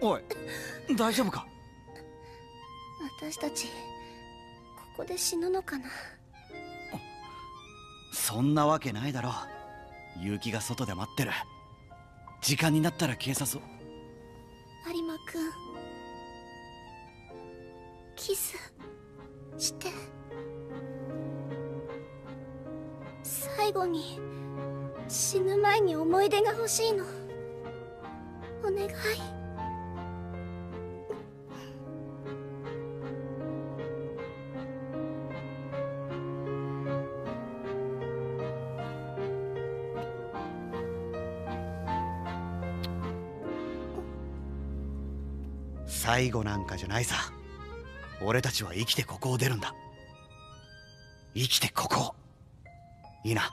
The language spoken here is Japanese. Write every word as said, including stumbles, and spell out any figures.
おい、大丈夫か？私たち、ここで死ぬのかな？そんなわけないだろう。結城が外で待ってる。時間になったら警察を。有馬くん、キスして。最後に、死ぬ前に思い出が欲しいの。お願い。最後なんかじゃないさ。俺たちは生きてここを出るんだ。生きてここを。いいな。